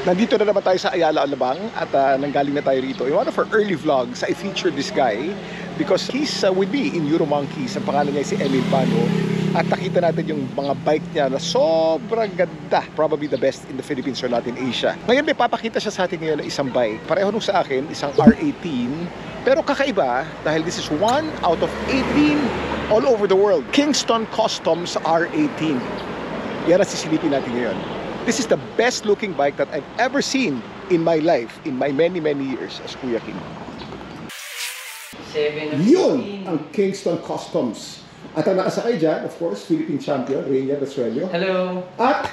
Nandito na naman tayo sa Ayala Alabang at nanggaling na tayo rito. In one of our early vlogs, I featured this guy because he's with me in Euromonkeys. Ang pangalan niya si Emil Bano. At nakita natin yung mga bike niya na sobrang ganda. Probably the best in the Philippines or Latin Asia. Ngayon may papakita siya sa atin ngayon na isang bike. Pareho nung sa akin, isang R18. Pero kakaiba dahil this is 1 out of 18 all over the world. Kingston Customs R18. Yan ang sisilipin natin ngayon. This is the best looking bike that I've ever seen in my life, in my many years as Kuya Kim. Yun ang Kingston Customs. At ang nakasakay dyan, of course, Philippine champion, Rainier de Suello. Hello! At,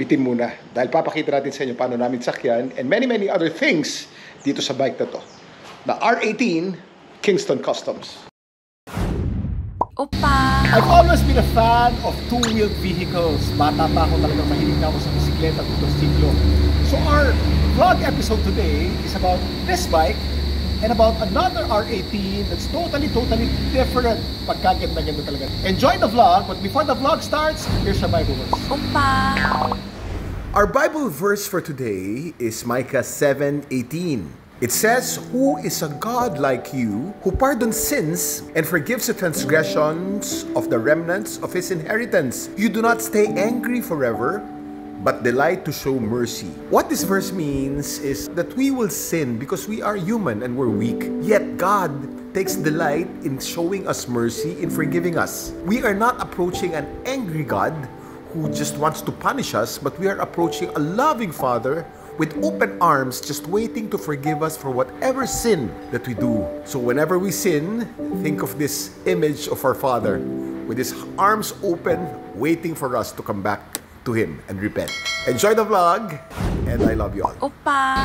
bitin muna, dahil papakita natin sa inyo paano namin sakyan and many other things dito sa bike na to. Na R18 Kingston Customs. Opa! I've always been a fan of two-wheeled vehicles. Bata pa ako, talagang mahilig na ako sa bisikleta at motorsiklo. So our vlog episode today is about this bike and about another R18 that's totally different. Pagkaganda-ganda talaga. Enjoy the vlog, but before the vlog starts, here's your Bible verse. Opa! Our Bible verse for today is Micah 7:18. It says, "Who is a God like you, who pardons sins and forgives the transgressions of the remnants of his inheritance? You do not stay angry forever, but delight to show mercy." What this verse means is that we will sin because we are human and we're weak. Yet God takes delight in showing us mercy, in forgiving us. We are not approaching an angry God who just wants to punish us, but we are approaching a loving Father with open arms, just waiting to forgive us for whatever sin that we do. So whenever we sin, think of this image of our Father with his arms open, waiting for us to come back to him and repent. Enjoy the vlog, and I love you all. Opa!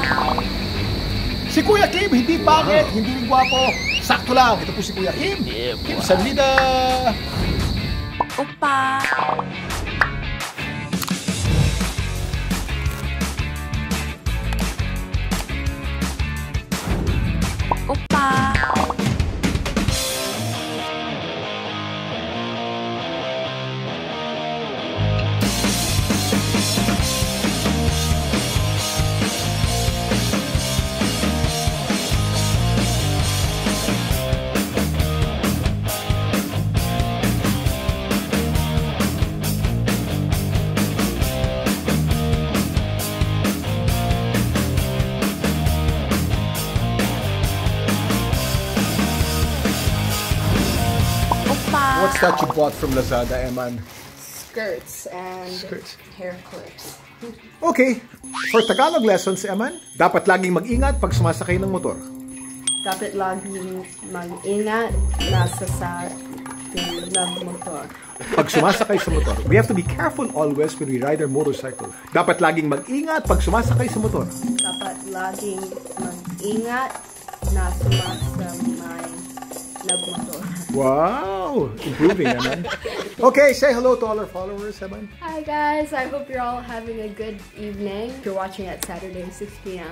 Si Kuya Kim, hindi pangit, hindi rin gwapo. Sakto lang. Ito po si Kuya Kim. Kim Sanlida! Opa! What's that you bought from Lazada, Eman? Skirts and hair clips. Okay. For Tagalog lessons, Eman, dapat laging mag-ingat pag sumasakay ng motor. Dapat laging mag-ingat ng motor. Pag sumasakay sa motor. We have to be careful always when we ride our motorcycle. Dapat laging mag-ingat pag sumasakay sa motor. Dapat laging mag-ingat na sumasakay nagmotor. Wow! Improving, Eman. Okay, say hello to all our followers, Eman. Hi, guys. I hope you're all having a good evening. If you're watching at Saturday, 6 p.m.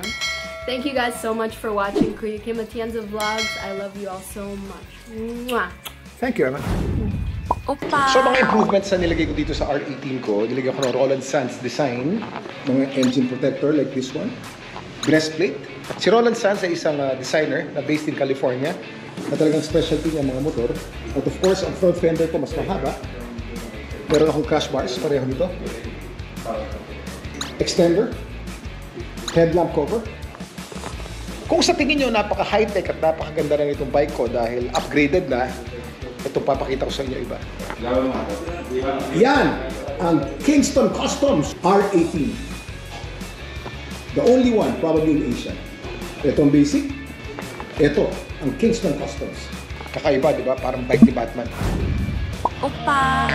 Thank you guys so much for watching Kuya Kim Atienza Vlogs. I love you all so much. Mwah. Thank you, Eman. Opa! So, mga improvements na nilagay ko dito sa R18 ko, nilagay ko ng Roland Sands design. Mga engine protector like this one. Breastplate. Si Roland Sands ay isang designer na based in California. Na talagang specialty niya mga motor. At of course, ang front fender ko mas mahaba. Meron akong crash bars, pareho nito. Extender. Headlamp cover. Kung sa tingin nyo, napaka high-tech at napakaganda na itong bike ko dahil upgraded na, itong papakita ko sa inyo iba. Yan ang Kingston Customs R18. The only one, probably in Asia. Itong basic. Ito, ang Kingston Customs. Kakaiba, di ba? Parang bike ni Batman. Opa!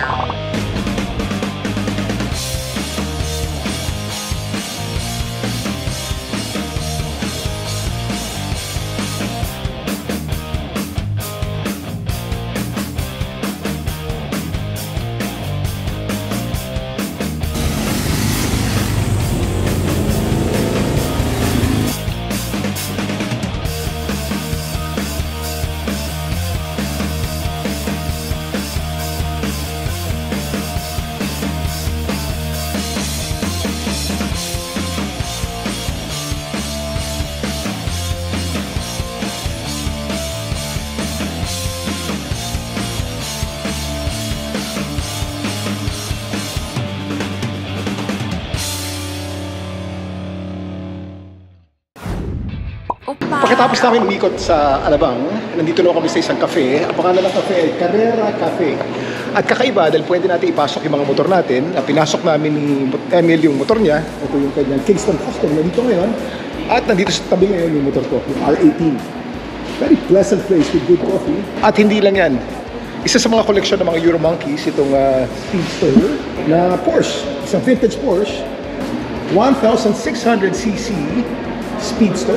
Pagkatapos namin umikot sa Alabang, nandito na kami sa isang cafe. Ang pangalan ng cafe ay Carrera Cafe. At kakaiba dahil pwede natin ipasok yung mga motor natin. At pinasok namin ni Emil yung motor niya. Ito yung kanyang Kingston Customs. Nandito ngayon. At nandito sa tabi ngayon yung motor ko, yung R18. Very pleasant place with good coffee. At hindi lang yan. Isa sa mga koleksyon ng mga Euromonkeys, itong Speedster na Porsche. Isang vintage Porsche. 1,600cc Speedster.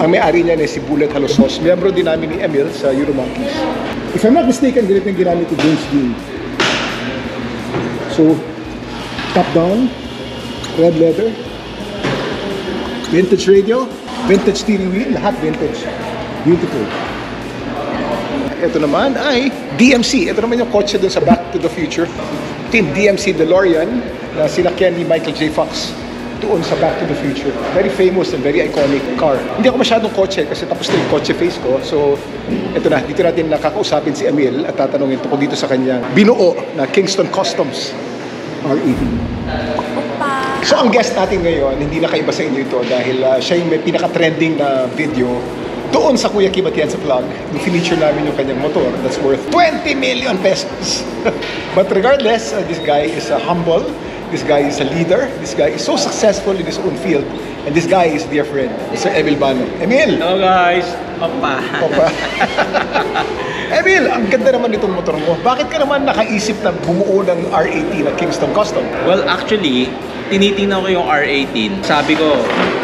Ang may-ari niya na si Buled Halosos, miyembro din namin ni Emil sa Euromonkeys. If I'm not mistaken, ganito yung ginamit ni James Dean. So, top down, red leather, vintage radio, vintage steering wheel, lahat vintage. Beautiful. Ito naman ay DMC. Ito naman yung kotse dun sa Back to the Future. Team DMC DeLorean na sinakyan ni Michael J. Fox doon sa Back to the Future. Very famous and very iconic car. Hindi ako masyadong kotse kasi tapos na yung kotse face ko. So, eto na. Dito natin nakakausapin si Emil at tatanungin ko dito sa kanyang binuo na Kingston Customs R18. So, ang guest natin ngayon, hindi nakaiba sa inyo ito dahil siya yung may pinaka-trending na video doon sa Kuya Kim Atienza vlog. I-feature namin yung kanyang motor that's worth 20 million pesos. But regardless, this guy is humble. This guy is a leader. This guy is so successful in his own field. And this guy is dear friend, Mr. Emil Bano. Emil! Hello guys! Opa! Opa! Emil, ang ganda naman itong motor mo. Bakit ka naman nakaisip na bumuo ng R18 na Kingston Custom? Well, actually, tinitingnan ko yung R18. Sabi ko,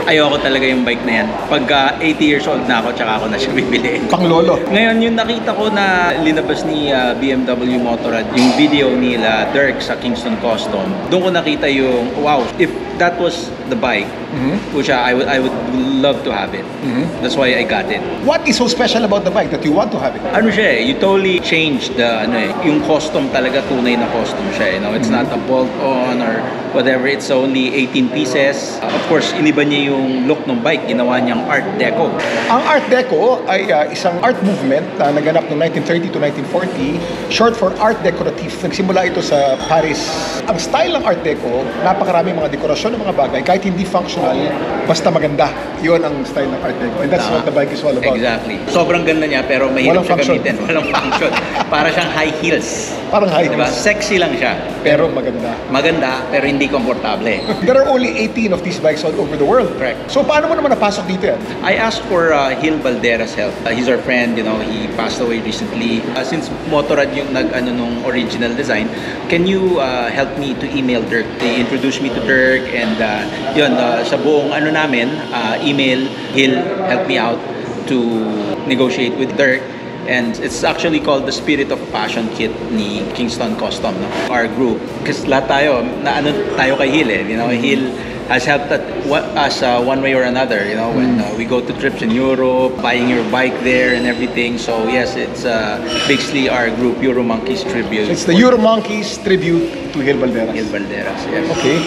ayoko talaga yung bike na yan. Pagka 80 years old na ako, tsaka ako na siya bibili. Pang lolo. Ngayon, yung nakita ko na linabas ni BMW Motorrad, yung video nila, Dirk sa Kingston Custom, doon ko nakita yung, wow, if that was the bike, which I would love to have it. That's why I got it. What is so special about the bike that you want to have it? Ano siya eh, you totally changed the, yung custom talaga, tunay na custom siya. You know, it's not a bolt-on or whatever, it's only 18 pieces. Of course, iniba niya yung look ng bike, ginawa niyang Art Deco. Ang Art Deco ay isang art movement na naganap noong 1930 to 1940, short for Art Decoratif. Nagsimula ito sa Paris. Ang style ng Art Deco, napakaraming mga dekorasyon ng mga bagay, kahit hindi functional, basta maganda. Yun ang style ng Art Deco. And that's what the bike is all about. Exactly. Sobrang ganda niya, pero mahirap siya gamitin. Walang function. Para siyang high heels. Parang high heels. Diba? Sexy lang siya. Pero maganda. Maganda, pero hindi komportable. There are only 18 of these bikes all over the world. Correct. So, paano mo naman napasok dito yan? I asked for Gil Balderas' help. He's our friend, you know, he passed away recently. Since Motorrad yung nag-ano nung original design, can you help me to email Dirk? They introduced me to Dirk and yun, sa buong ano namin, email, he'll help me out to negotiate with Dirk. And it's actually called the Spirit of Passion Kit ni Kingston Custom, no? Our group. Kasi lahat tayo, naano tayo kay Gil eh. You know, Gil has helped us one way or another, you know, when we go to trips in Europe, buying your bike there and everything. So yes, it's basically our group, Euromonkeys Tribute. So it's the Euromonkeys Tribute to Gil Balderas. Gil Balderas, yes. Okay.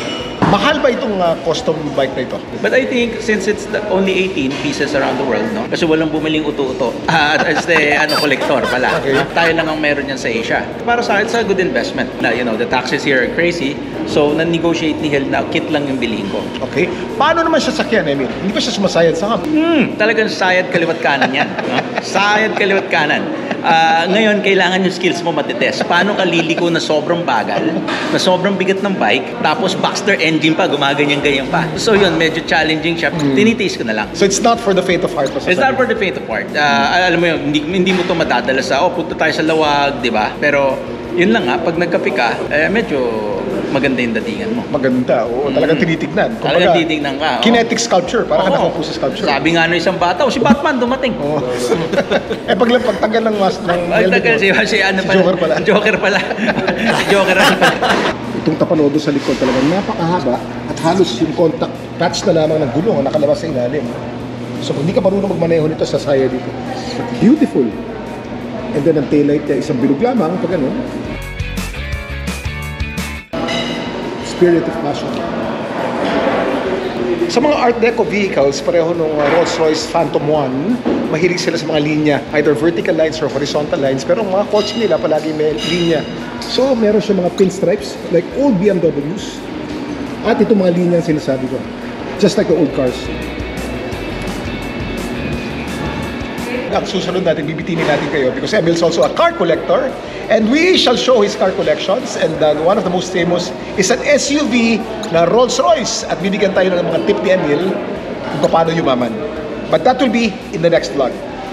Mahal ba itong custom bike na ito? But I think since it's only 18 pieces around the world, no? Kasi walang bumiling uto-uto. As the collector pala. Okay. Tayo lang ang meron yan sa Asia. Para sa akin, it's a good investment. You know, the taxes here are crazy. So, na-negotiate ni Gil na kit lang yung bilhin ko. Okay. Paano naman siya sakyan, Emil? Hindi ba siya sumasayad sa hub? Talagang sayad kaliwat kanan yan. No? Sayad kaliwat kanan. Ngayon, kailangan yung skills mo matetest. Paano ka liliko na sobrang bagal, na sobrang bigat ng bike, tapos Baxter engine pa, gumaganyan-ganyan pa. So yun, medyo challenging siya. Tinitaste ko na lang. So it's not for the faint of heart? It's not for the faint of heart. Alam mo yun, hindi mo ito matadala sa, punta tayo sa Lawag, di ba? Pero yun lang nga, pag nagkape ka, medyo maganda yung datingan mo. Maganda, oo. Talagang tinitignan. Talagang tinitignan ka. Kinetic sculpture, parang nakakupo sa sculpture. Sabi nga isang bata, si Batman dumating. Oo. Eh pagtanggal ng mask ng helmet mo, si Joker pala. Joker pala. Joker pala. Itong tapanodo sa likod talagang napakahaba at halos yung contact patch na lamang ng gulong ang nakalabas sa ilalim. So kung hindi ka marunong magmaneho nito, sasaya dito. Beautiful. And then ang taillight niya, isang bilog lamang pag ano. Spirit of Passion. Sa mga Art Deco vehicles, pareho nung Rolls-Royce Phantom 1, mahilig sila sa mga linya, either vertical lines or horizontal lines, pero ang mga coach nila palagi may linya. So, meron siya mga pinstripes, like old BMWs, at itong mga linya sinasabi ko, just like the old cars. up. Susunod natin, bibitinin natin kayo because Emil is also a car collector and we shall show his car collections, and one of the most famous is an SUV na Rolls Royce, at bibigyan tayo ng mga tip ni Emil kung paano yumaman. But that will be in the next vlog.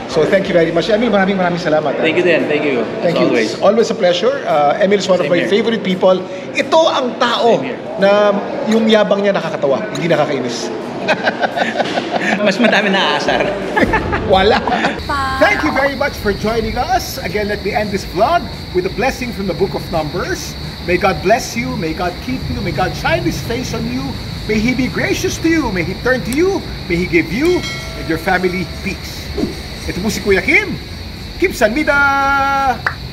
So thank you very much, Emil. Maraming salamat. Thank you Dan, thank you. Thank you. Always. It's always a pleasure. Emil is one of my favorite people. Ito ang tao na yung yabang niya nakakatawa, hindi nakakainis. Mas madami naaasar. Wala. Thank you very much for joining us. Again, let me end this vlog with a blessing from the Book of Numbers. May God bless you. May God keep you. May God shine His face on you. May He be gracious to you. May He turn to you. May He give you and your family peace. Ito po si Kuya Kim. Kim Sanmida!